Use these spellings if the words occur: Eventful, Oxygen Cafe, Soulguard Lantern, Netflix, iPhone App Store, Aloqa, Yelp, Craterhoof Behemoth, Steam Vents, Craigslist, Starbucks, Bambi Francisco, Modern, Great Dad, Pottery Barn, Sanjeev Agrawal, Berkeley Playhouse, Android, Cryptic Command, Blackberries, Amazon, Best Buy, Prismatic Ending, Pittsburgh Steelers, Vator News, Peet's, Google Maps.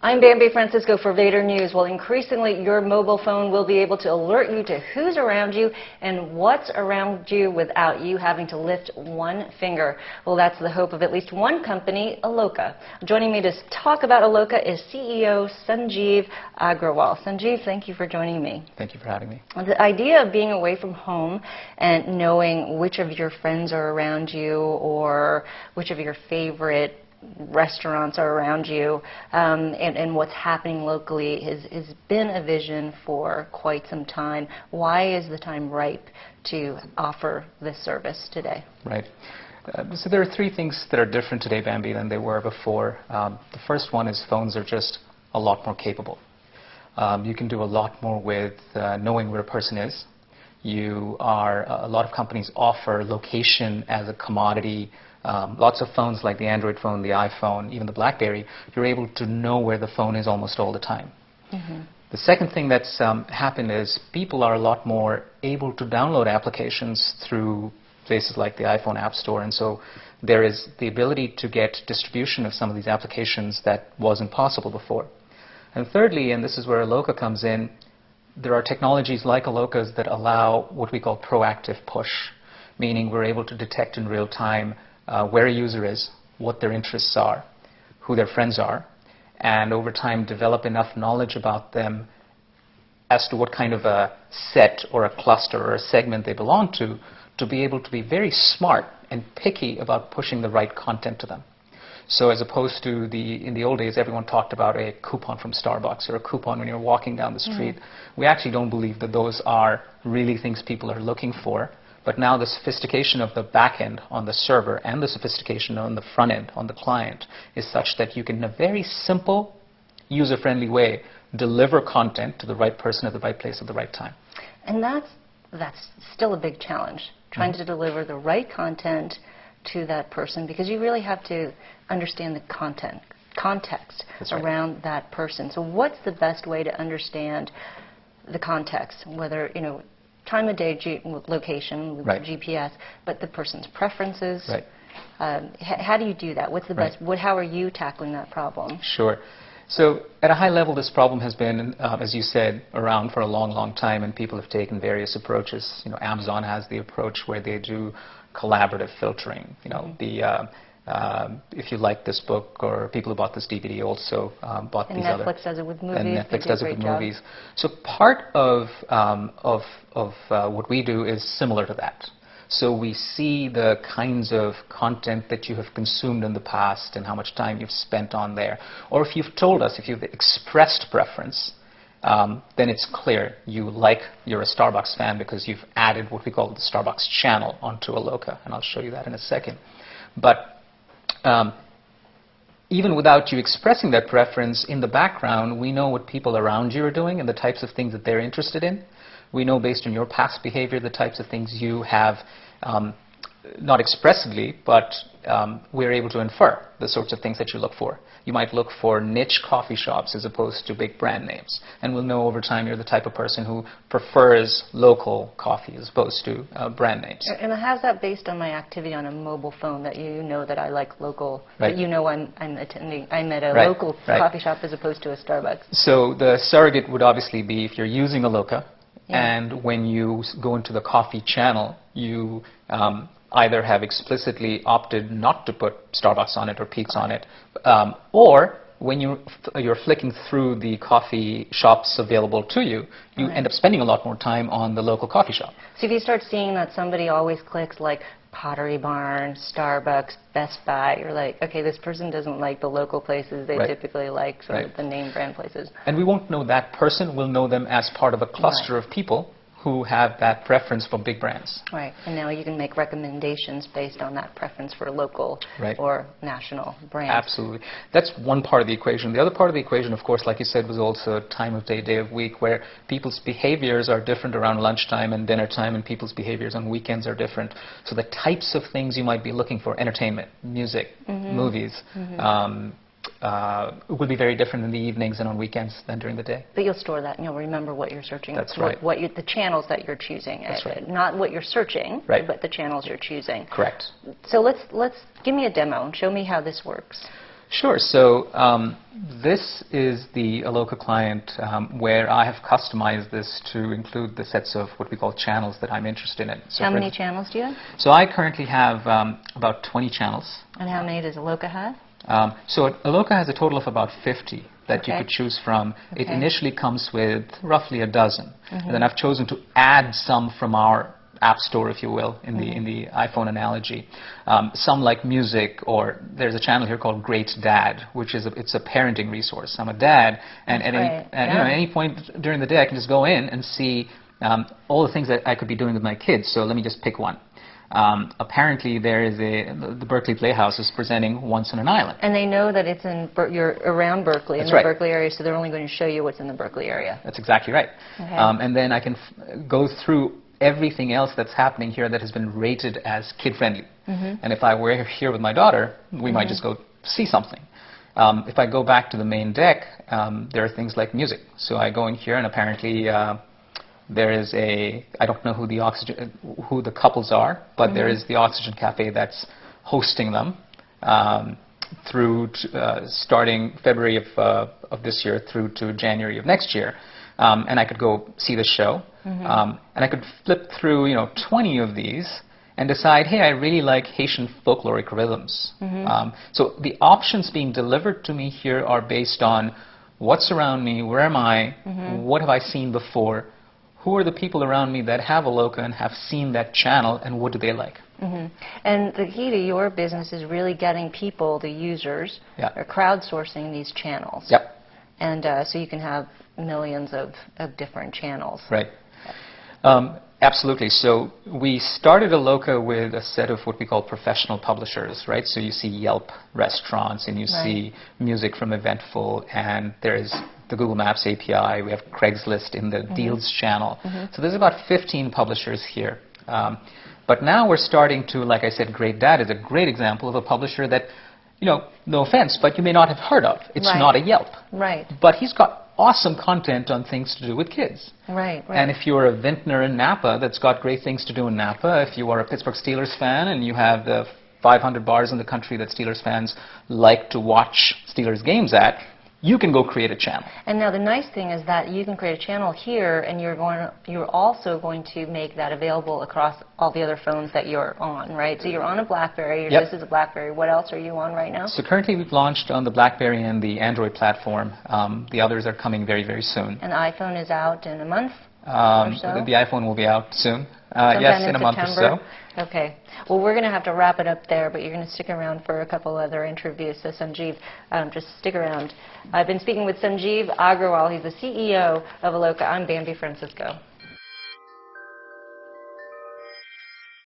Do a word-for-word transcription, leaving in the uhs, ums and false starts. I'm Bambi Francisco for Vator News. Well, increasingly, your mobile phone will be able to alert you to who's around you and what's around you without you having to lift one finger. Well, that's the hope of at least one company, Aloqa. Joining me to talk about Aloqa is C E O Sanjeev Agrawal. Sanjeev, thank you for joining me. Thank you for having me. The idea of being away from home and knowing which of your friends are around you or which of your favorite restaurants are around you um, and, and what's happening locally has, has been a vision for quite some time. Why is the time ripe to offer this service today? Right. Uh, so there are three things that are different today, Bambi, than they were before. Um, the first one is phones are just a lot more capable. Um, you can do a lot more with uh, knowing where a person is. You are, a lot of companies offer location as a commodity. Um, lots of phones like the Android phone, the iPhone, even the BlackBerry, you're able to know where the phone is almost all the time. Mm-hmm. The second thing that's um, happened is people are a lot more able to download applications through places like the iPhone App Store, and so there is the ability to get distribution of some of these applications that wasn't possible before. And thirdly, and this is where Aloqa comes in, there are technologies like Aloqa's that allow what we call proactive push, meaning we're able to detect in real time uh, where a user is, what their interests are, who their friends are, and over time develop enough knowledge about them as to what kind of a set or a cluster or a segment they belong to, to be able to be very smart and picky about pushing the right content to them. So as opposed to the, in the old days, everyone talked about a coupon from Starbucks or a coupon when you're walking down the street. Mm-hmm. We actually don't believe that those are really things people are looking for. But now the sophistication of the back end on the server and the sophistication on the front end on the client is such that you can, in a very simple, user-friendly way, deliver content to the right person at the right place at the right time. And that's, that's still a big challenge, trying mm-hmm. to deliver the right content to that person, because you really have to understand the content, context That's right. around that person. So what's the best way to understand the context, whether, you know, time of day, G location, right. G P S, but the person's preferences? Right. Um, how do you do that? What's the right. best, what, how are you tackling that problem? Sure. So at a high level, this problem has been, uh, as you said, around for a long, long time, and people have taken various approaches. You know, Amazon has the approach where they do collaborative filtering. You know, the uh, uh, if you like this book, or people who bought this D V D also um, bought and these Netflix other. Netflix does it with movies. And Netflix does it with job. movies. So part of um, of of uh, what we do is similar to that. So we see the kinds of content that you have consumed in the past and how much time you've spent on there. Or if you've told us, if you've expressed preference, um, then it's clear you like, you're a Starbucks fan because you've added what we call the Starbucks channel onto Aloqa, and I'll show you that in a second. But um, even without you expressing that preference, in the background, we know what people around you are doing and the types of things that they're interested in. We know based on your past behavior the types of things you have, um, not expressively, but um, we're able to infer the sorts of things that you look for. You might look for niche coffee shops as opposed to big brand names. And we'll know over time you're the type of person who prefers local coffee as opposed to uh, brand names. And how's that based on my activity on a mobile phone, that you know that I like local, right. that you know I'm, I'm attending, I'm at a right. local right. coffee shop as opposed to a Starbucks? So the surrogate would obviously be if you're using Aloqa, yeah. and when you go into the coffee channel, you um, either have explicitly opted not to put Starbucks on it or Peet's on it, um, or when you f you're flicking through the coffee shops available to you, you right. end up spending a lot more time on the local coffee shop. So if you start seeing that somebody always clicks like Pottery Barn, Starbucks, Best Buy, you're like, okay, this person doesn't like the local places. They right. typically like sort right. of the name brand places. And we won't know that person. We'll know them as part of a cluster right. of people who have that preference for big brands. Right. And now you can make recommendations based on that preference for local right. or national brands. Absolutely. That's one part of the equation. The other part of the equation, of course, like you said, was also time of day, day of week, where people's behaviors are different around lunchtime and dinner time, and people's behaviors on weekends are different. So the types of things you might be looking for, entertainment, music, mm-hmm. movies, mm-hmm. um, Uh, it would be very different in the evenings and on weekends than during the day. But you'll store that, and you'll remember what you're searching. That's right. What, what you, the channels that you're choosing. That's right. Not what you're searching, right. but the channels you're choosing. Correct. So let's, let's give me a demo and show me how this works. Sure. So um, this is the Aloqa client um, where I have customized this to include the sets of what we call channels that I'm interested in. So how many channels do you have? So I currently have um, about twenty channels. And how many does Aloqa have? Um, so Aloqa has a total of about fifty that okay. you could choose from. Okay. It initially comes with roughly a dozen. Mm-hmm. And then I've chosen to add some from our app store, if you will, in mm-hmm. the in the iPhone analogy. Um, some like music, or there's a channel here called Great Dad, which is a, it's a parenting resource. I'm a dad, and at, right. any, at yeah. you know, at any point during the day I can just go in and see um, all the things that I could be doing with my kids. So let me just pick one. Um, apparently, there is a the Berkeley Playhouse is presenting Once on an Island, and they know that it's in Ber you're around Berkeley in That's the right. Berkeley area, so they're only going to show you what's in the Berkeley area. That's exactly right. Okay. Um, and then I can f go through everything else that's happening here that has been rated as kid-friendly. Mm-hmm. And if I were here with my daughter, we mm-hmm. might just go see something. Um, if I go back to the main deck, um, there are things like music. So I go in here, and apparently uh, there is a, I don't know who the, oxygen, who the couples are, but mm-hmm. there is the Oxygen Cafe that's hosting them um, through to, uh, starting February of, uh, of this year through to January of next year. Um, and I could go see the show. Mm-hmm. um, and I could flip through, you know, twenty of these and decide, hey, I really like Haitian folkloric rhythms. Mm-hmm. um, so the options being delivered to me here are based on what's around me, where am I, mm-hmm. what have I seen before, who are the people around me that have Aloqa and have seen that channel, and what do they like? Mm-hmm. And the key to your business is really getting people, the users, yeah. or crowdsourcing these channels. Yep. And uh, so you can have millions of, of different channels. Right. Um, absolutely. So we started Aloqa with a set of what we call professional publishers, right? So you see Yelp restaurants, and you right. see music from Eventful, and there is the Google Maps A P I. We have Craigslist in the mm-hmm. deals channel. Mm-hmm. So there's about fifteen publishers here. Um, but now we're starting to, like I said, Great Dad is a great example of a publisher that, you know, no offense, but you may not have heard of. It's right. not a Yelp. Right. But he's got awesome content on things to do with kids. Right, right. And if you're a vintner in Napa, that's got great things to do in Napa. If you are a Pittsburgh Steelers fan and you have the five hundred bars in the country that Steelers fans like to watch Steelers games at, you can go create a channel. And now the nice thing is that you can create a channel here, and you're going to, you're also going to make that available across all the other phones that you're on, right? So you're on a BlackBerry, your yep. this is a BlackBerry. What else are you on right now? So currently we've launched on the BlackBerry and the Android platform. Um, the others are coming very, very soon. And the iPhone is out in a month um, or so? The, the iPhone will be out soon. Uh, yes, in, in a month September. or so. Okay. Well, we're going to have to wrap it up there, but you're going to stick around for a couple other interviews. So, Sanjeev, um, just stick around. I've been speaking with Sanjeev Agrawal. He's the C E O of Aloqa. I'm Bambi Francisco.